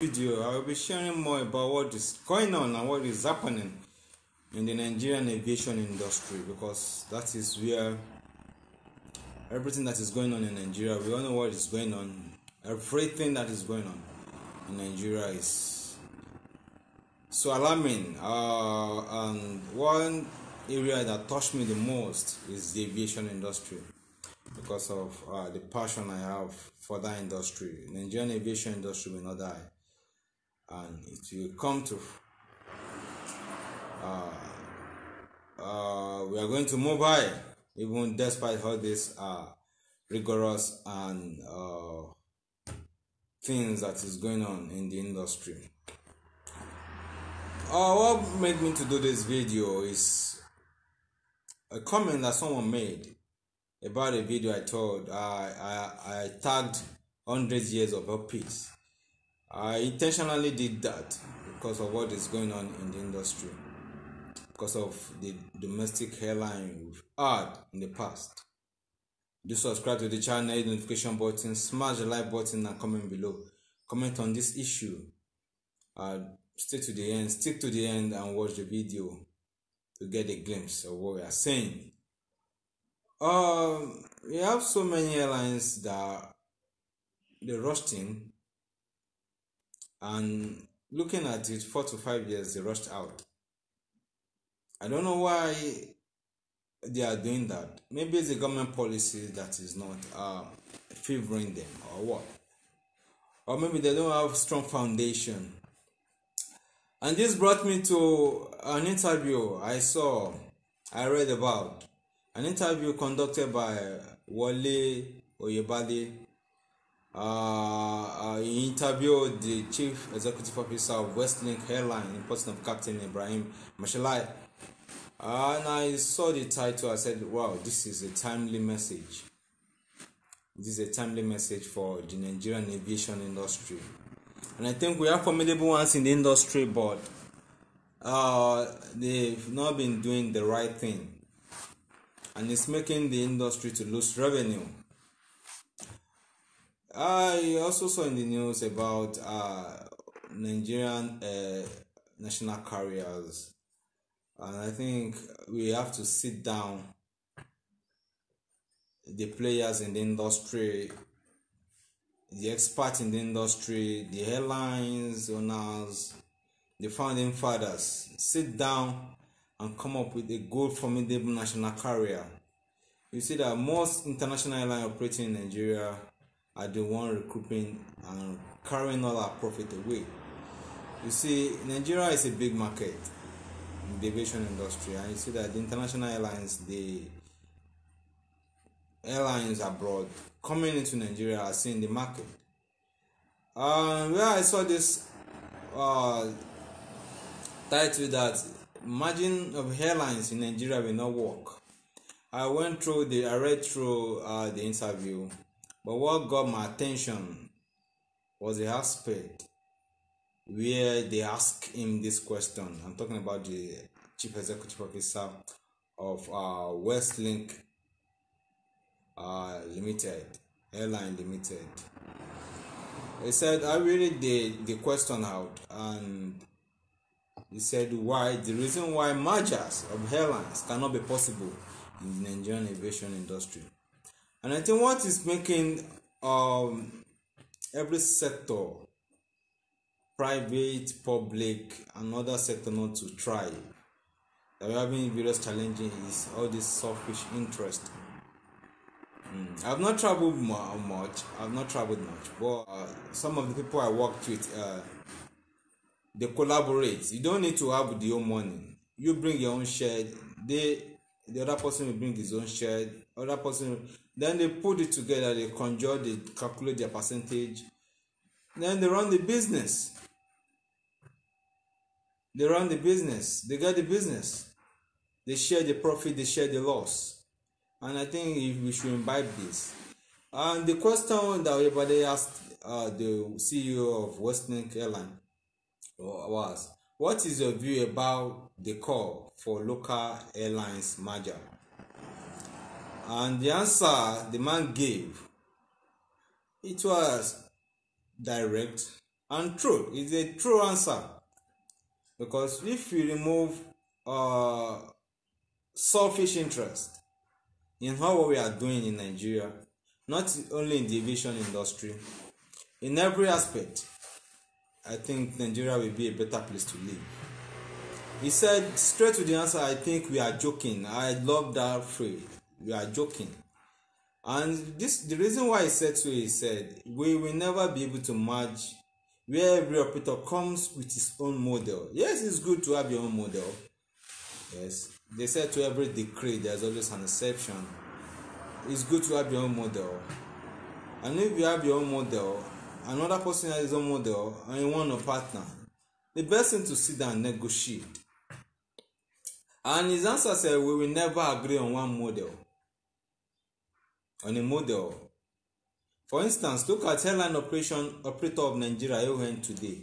video, I will be sharing more about what is going on and what is happening in the Nigerian aviation industry, because that is where everything that is going on in Nigeria, we all know what is going on. Everything that is going on in Nigeria is so alarming. And one area that touched me the most is the aviation industry, because of the passion I have for that industry. The Nigerian aviation industry will not die, and it will come to. We are going to move high, even despite all these rigorous and things that is going on in the industry. What made me to do this video is a comment that someone made about a video I told. I tagged 100 years of peace. I intentionally did that because of what is going on in the industry, because of the domestic airline we've had in the past. Do subscribe to the channel, hit the notification button, smash the like button, and comment below. Comment on this issue. Stick to the end and watch the video to get a glimpse of what we are saying. We have so many airlines that they rushed in, and looking at it, 4 to 5 years they rushed out. I don't know why they are doing that. Maybe it's a government policy that is not favoring them, or what? Or maybe they don't have strong foundation. And this brought me to an interview I read about. An interview conducted by Wale Oyabadi. He interviewed the chief executive officer of Westlink Airline, in person of Captain Ibrahim Mshelia. And I saw the title, I said, wow, this is a timely message. This is a timely message for the Nigerian aviation industry. And I think we have formidable ones in the industry, but they've not been doing the right thing. And it's making the industry to lose revenue. I also saw in the news about Nigerian national carriers. And I think we have to sit down, the players in the industry, the experts in the industry, the airlines owners, the founding fathers, sit down and come up with a good formidable national carrier. You see that most international airlines operating in Nigeria are the one recruiting and carrying all our profit away. You see, Nigeria is a big market in the aviation industry, and you see that the international airlines, the airlines abroad coming into Nigeria, are seeing the market. Where I saw this title that margin of airlines in Nigeria will not work, I read through the interview, but what got my attention was the aspect where they ask him this question. I'm talking about the chief executive officer of Westlink Airline Limited. He said, I really did the question out, and he said, why the reason why mergers of airlines cannot be possible in the Nigerian aviation industry. And I think what is making every sector, private, public, and other sector, not to thrive, that we're having various challenges, is all this selfish interest. I've not traveled much, but some of the people I worked with, they collaborate. You don't need to have your own money. You bring your own share. The other person will bring his own share. Other person, then they put it together. They conjure. They calculate their percentage. Then they run the business. They run the business. They get the business. They share the profit. They share the loss. And I think we should imbibe this. And the question that everybody asked the CEO of Westlink Airline was, what is your view about the call for local airlines merger? And the answer the man gave, it was direct And true is a true answer, because if you remove selfish interest in how we are doing in Nigeria, not only in the aviation industry, in every aspect, I think Nigeria will be a better place to live. He said straight to the answer, I think we are joking. I love that phrase, we are joking. And this, the reason why he said so, he said, we will never be able to merge where every operator comes with his own model. Yes, it's good to have your own model. Yes, they said to every decree there's always an exception. It's good to have your own model. And if you have your own model, another person has his own model, and you want a partner, the best thing to sit down and negotiate. And his answer said, we will never agree on one model. On a model. For instance, look at airline operator of Nigeria, AON, today.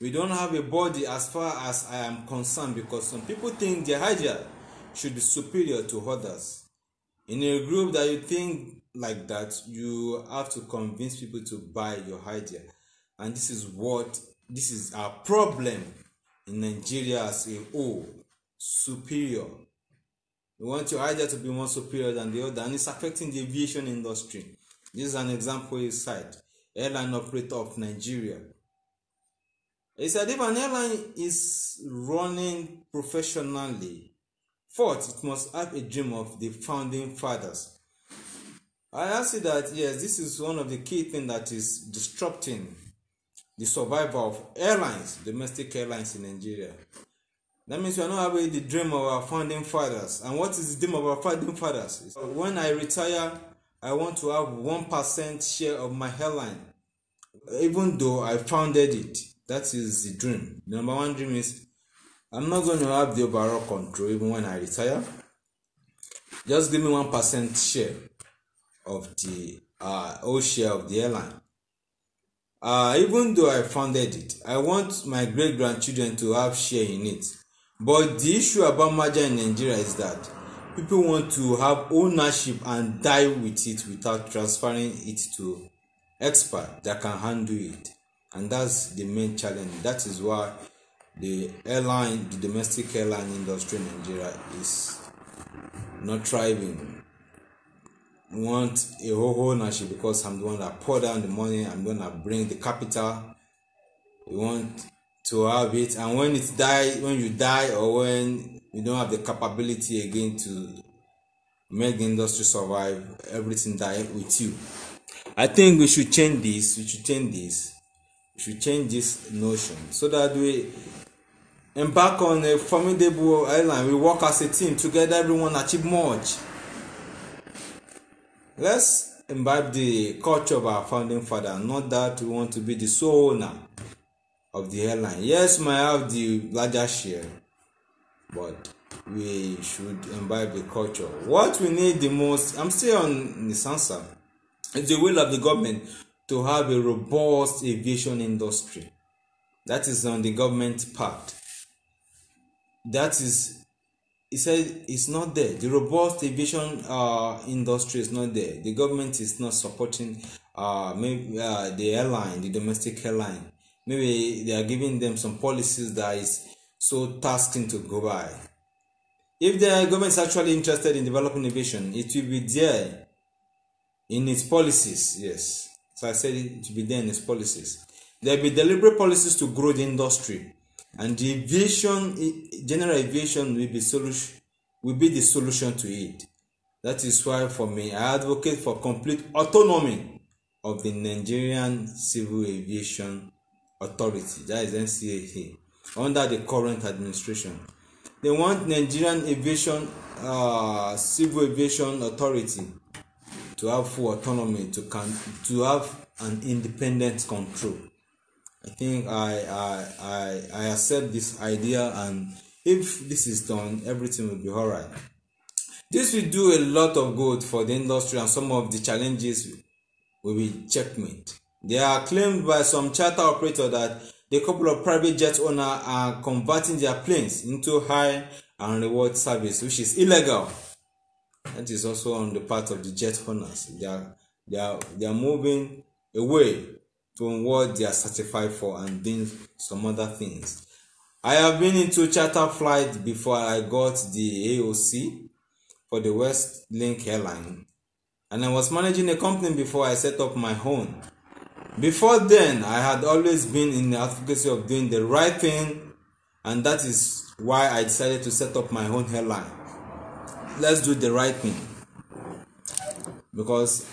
We don't have a body as far as I am concerned, because some people think their idea should be superior to others. In a group that you think like that, you have to convince people to buy your idea. And this is our problem in Nigeria as a whole. Superior. You want your idea to be more superior than the other, and it's affecting the aviation industry. This is an example inside airline operator of Nigeria. He said if an airline is running professionally, first it must have a dream of the founding fathers. I asked you that, yes, this is one of the key things that is disrupting the survival of airlines, domestic airlines in Nigeria. That means we are not having the dream of our founding fathers. And what is the dream of our founding fathers? When I retire, I want to have 1% share of my airline, even though I founded it. That is the dream. The number one dream is, I'm not going to have the overall control even when I retire. Just give me 1% share of the whole share of the airline. Even though I founded it, I want my great-grandchildren to have share in it. But the issue about merger in Nigeria is that people want to have ownership and die with it without transferring it to experts that can handle it. And that's the main challenge. That is why the domestic airline industry in Nigeria is not thriving. We want a whole ownership because I'm the one that pour down the money, I'm going to bring the capital. We want to have it, and when it dies, when you die or when you don't have the capability again to make the industry survive, everything dies with you. I think we should change this. We should change this notion so that we embark on a formidable airline. We work as a team together, everyone achieve much. Let's imbibe the culture of our founding father, not that we want to be the sole owner of the airline. Yes, we might have the larger share, but we should imbibe the culture. What we need the most, I'm still on this answer, is the will of the government to have a robust aviation industry. That is on the government part. That is, he said, it's not there. The robust aviation industry is not there. The government is not supporting the airline, the domestic airline. Maybe they are giving them some policies that is so tasking to go by. If the government is actually interested in developing aviation, it will be there in its policies, yes. So I said it to be there in his policies. There will be deliberate policies to grow the industry, and the aviation, general aviation will be the solution to it. That is why, for me, I advocate for complete autonomy of the Nigerian Civil Aviation Authority, that is NCAA, under the current administration. They want Nigerian Civil Aviation Authority to have full autonomy, to have an independent control. I think I accept this idea, and if this is done, everything will be alright. This will do a lot of good for the industry, and some of the challenges will be checkmate. They are claimed by some charter operators that the couple of private jet owners are converting their planes into hire and reward service, which is illegal. That is also on the part of the jet owners. They are moving away from what they are certified for and doing some other things. I have been into charter flight before I got the AOC for the Westlink Airline, and I was managing a company before I set up my own. Before then, I had always been in the advocacy of doing the right thing, and that is why I decided to set up my own airline. Let's do the right thing, because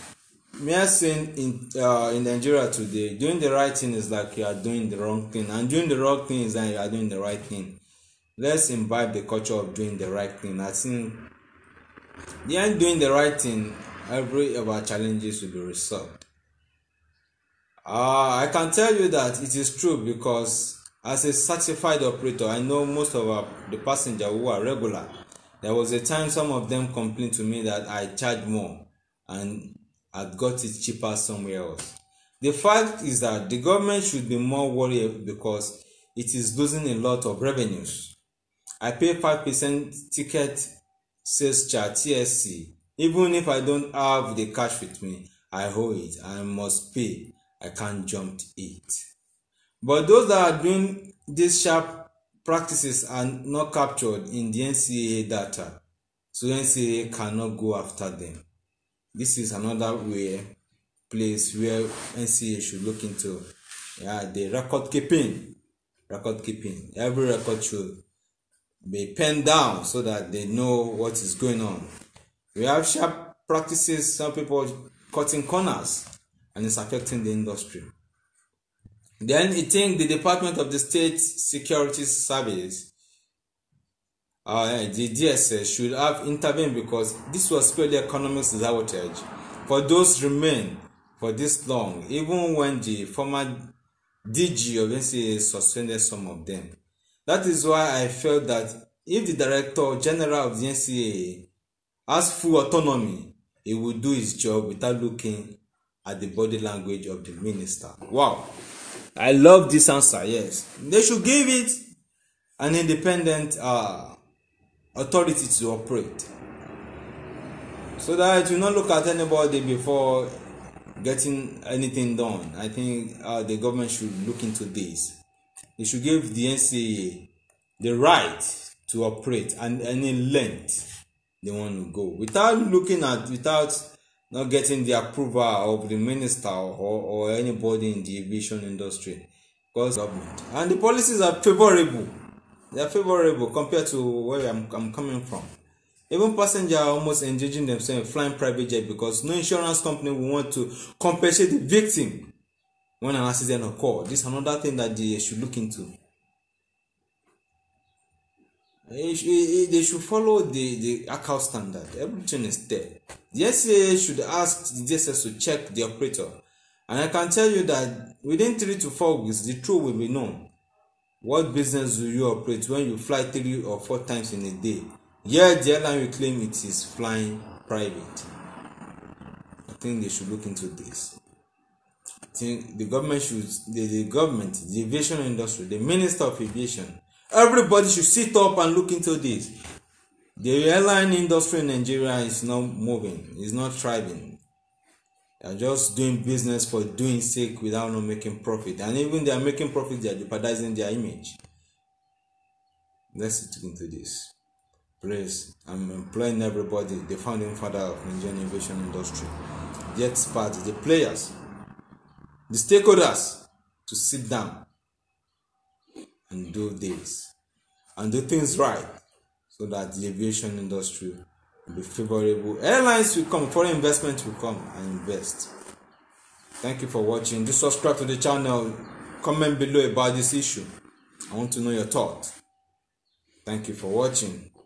mere sin in Nigeria today, doing the right thing is like you are doing the wrong thing, and doing the wrong thing is like you are doing the right thing. Let's imbibe the culture of doing the right thing. I think the end doing the right thing, every of our challenges will be resolved. I can tell you that it is true, because as a certified operator, I know most of the passengers who are regular. There was a time some of them complained to me that I charge more and had got it cheaper somewhere else. The fact is that the government should be more worried, because it is losing a lot of revenues. I pay 5% ticket sales charge (TSC). Even if I don't have the cash with me, I owe it. I must pay. I can't jump it. But those that are doing these sharp practices are not captured in the NCAA data, so the NCAA cannot go after them. This is another place where NCAA should look into. Yeah, the record keeping. Every record should be penned down so that they know what is going on. We have sharp practices, some people cutting corners, and it's affecting the industry. Then I think the Department of the State Security Service, the DSS, should have intervened, because this was spelled the economic sabotage. For those remain for this long, even when the former DG of NCAA suspended some of them. That is why I felt that if the Director General of the NCAA has full autonomy, he will do his job without looking at the body language of the minister. Wow, I love this answer. Yes, they should give it an independent authority to operate, so that it will not look at anybody before getting anything done. I think the government should look into this. They should give the NCAA the right to operate and any length they want to go, without not getting the approval of the minister or anybody in the aviation industry, because government and the policies are favorable. They are favorable compared to where I'm coming from. Even passengers are almost engaging themselves in flying private jet, because no insurance company will want to compensate the victim when an accident occurs. This is another thing that they should look into. They should follow the ICAO standard. Everything is there. The NCAA should ask the DSS to check the operator, and I can tell you that within 3 to 4 weeks, the truth will be known. What business do you operate when you fly 3 or 4 times in a day? Yet the airline will claim it is flying private. I think they should look into this. I think the government should, the aviation industry, the Minister of Aviation, everybody should sit up and look into this. The airline industry in Nigeria is not moving, it's not thriving. They are just doing business for doing sake without not making profit. And even they are making profit, they are jeopardizing their image. Let's look into this. Please, I'm employing everybody, the founding father of the Nigerian aviation industry, the experts, the players, the stakeholders, to sit down and do this and do things right, so that the aviation industry will be favorable. Airlines will come, foreign investment will come and invest. Thank you for watching. Do subscribe to the channel. Comment below about this issue. I want to know your thoughts. Thank you for watching.